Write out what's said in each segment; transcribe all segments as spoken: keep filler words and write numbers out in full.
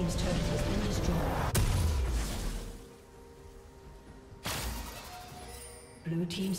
team's turret has been destroyed. Blue team's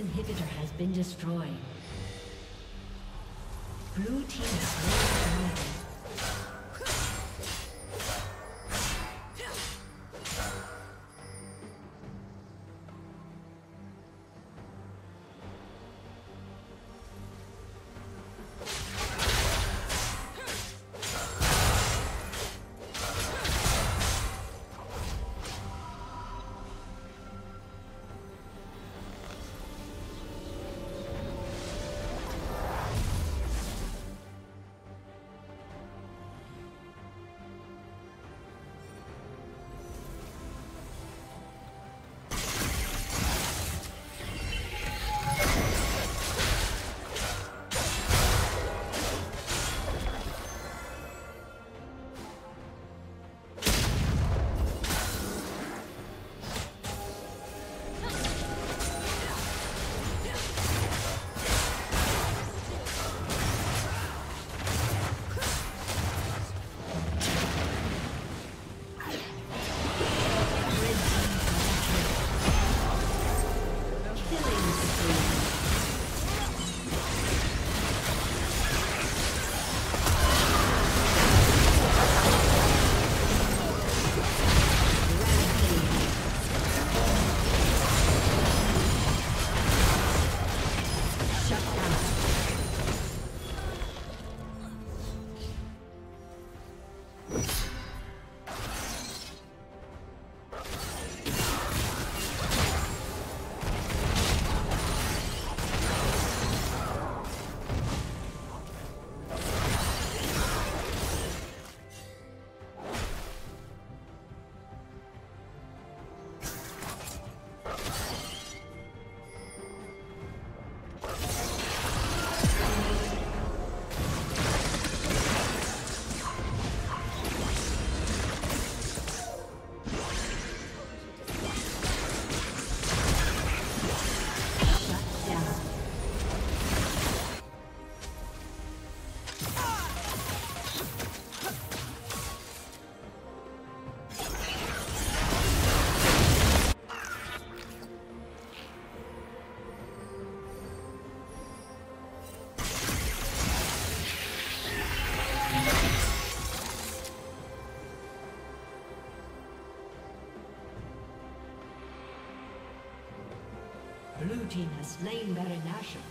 inhibitor has been destroyed. Blue team has been destroyed. Blue team has slain Baron Nashor.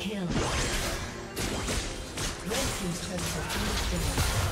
Kill. Red team's turret has been destroyed.